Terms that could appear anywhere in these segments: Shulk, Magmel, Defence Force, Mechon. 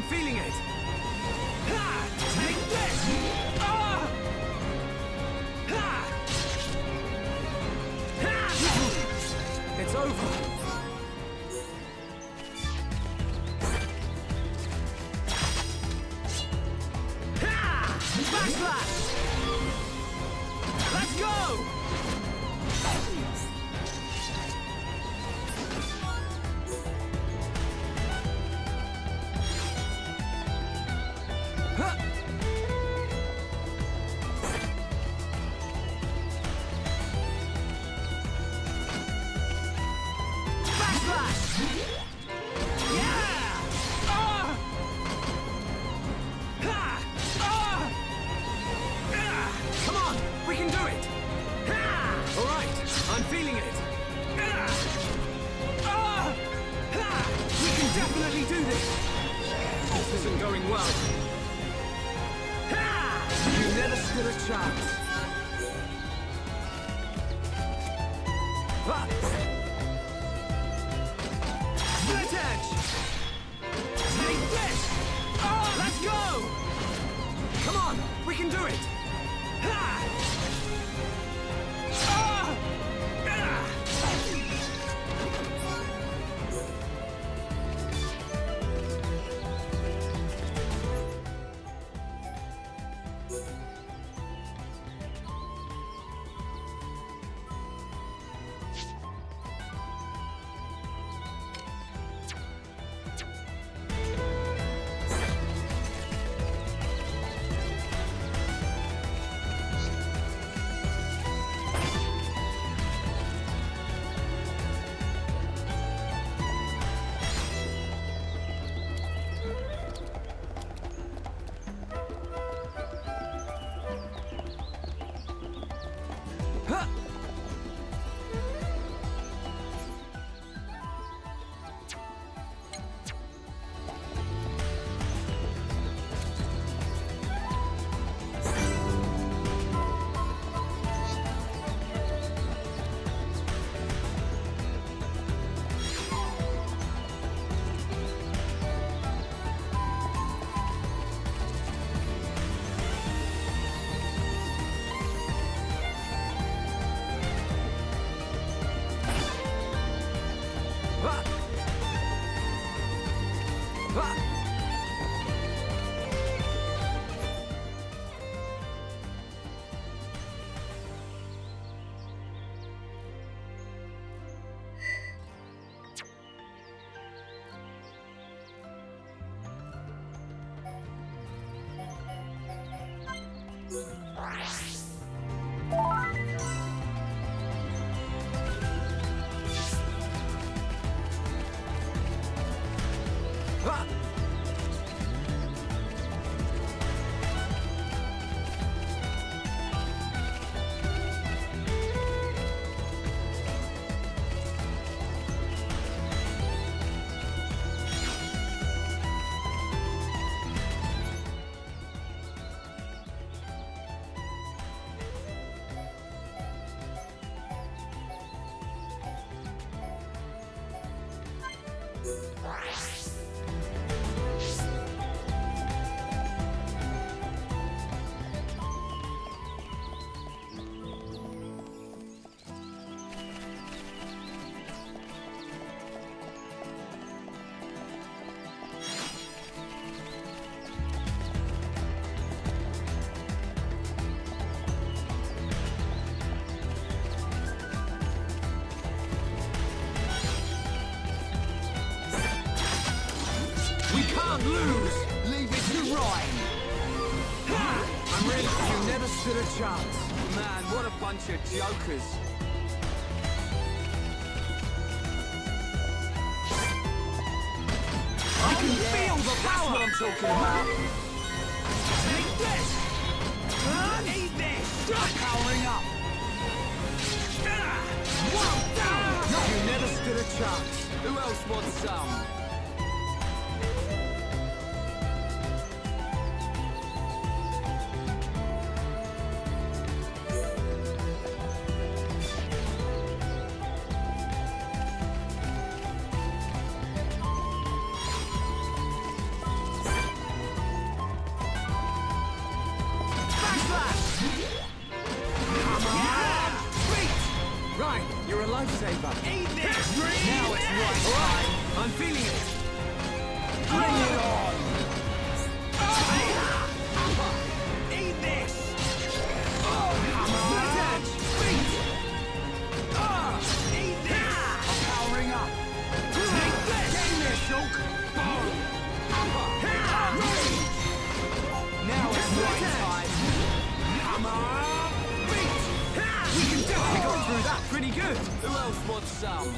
I'm feeling it. Ha! Take this! Ah! Ha! Ha! It's over. Jokers. I can feel the power I'm talking about. Take this! Eat this! Stop powering up! You never stood a chance. Who else wants some? You're a lifesaver. Eat this! Now it's right time. I'm feeling it. Bring it on! Oh. Eat this! Oh, attach! Wait! Eat this! I'm powering up. Take this! Take this, Shulk! Boom! Now it's right time. Come on! We can definitely go through that pretty good! Who else wants some?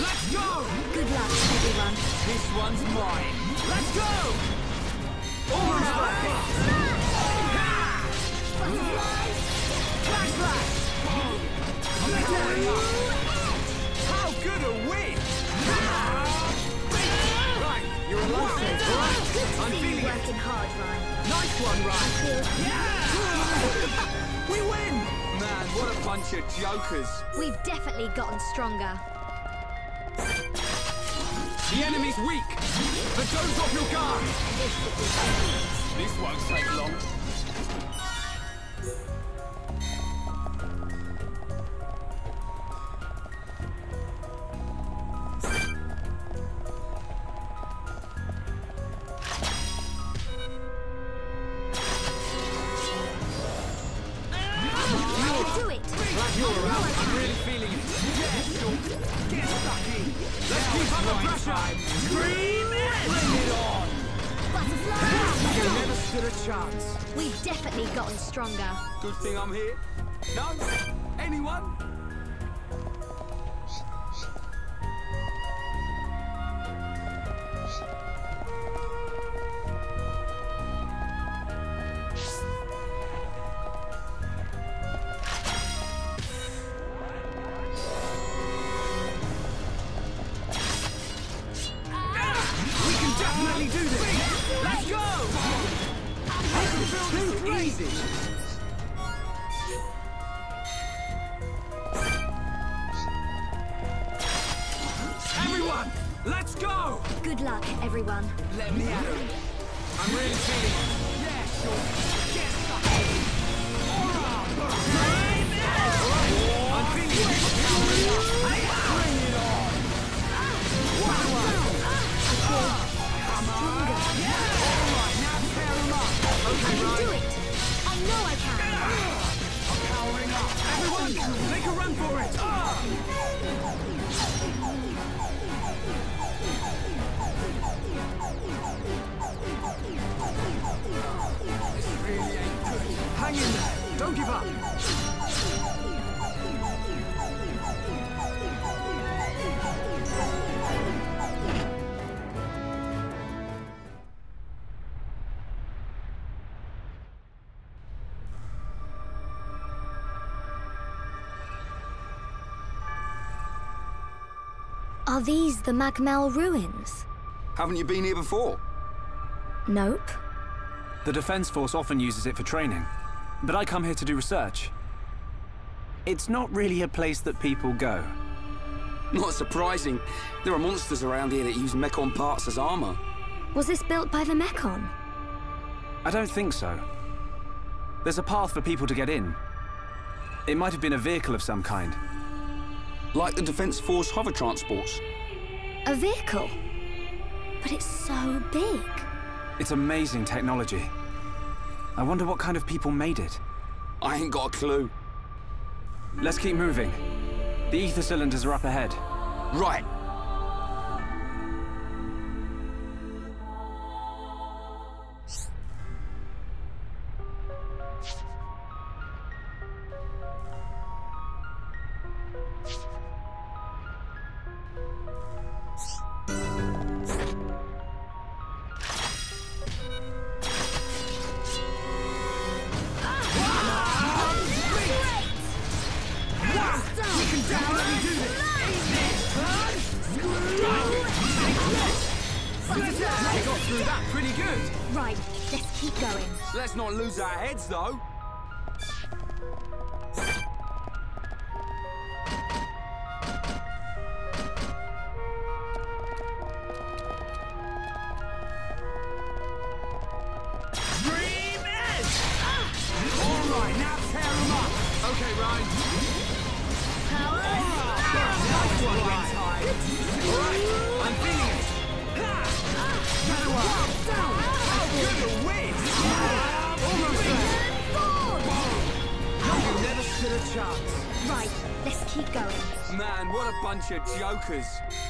Let's go! Good luck, everyone. This one's mine. Let's go! Alright! Flashlight! How good a win! Right, you're a lifesaver. I'm feeling working hard, Ryan. Nice one, Ryan. Yeah! We win! Man, what a bunch of jokers. We've definitely gotten stronger. The enemy's weak, but don't drop your guard! This won't take long. You're out. I'm really feeling it. Yeah, sure. Get stuck in. Let's keep up. Dream it! Bring it on! You never stood a chance. We've definitely gotten stronger. Good thing I'm here. No? Anyone? Are these the Magmel ruins? Haven't you been here before? Nope. The Defence Force often uses it for training, but I come here to do research. It's not really a place that people go. Not surprising. There are monsters around here that use Mechon parts as armor. Was this built by the Mechon? I don't think so. There's a path for people to get in. It might have been a vehicle of some kind. Like the Defence Force hover transports. A vehicle? But it's so big. It's amazing technology. I wonder what kind of people made it. I ain't got a clue. Let's keep moving. The ether cylinders are up ahead. Right. Jokers.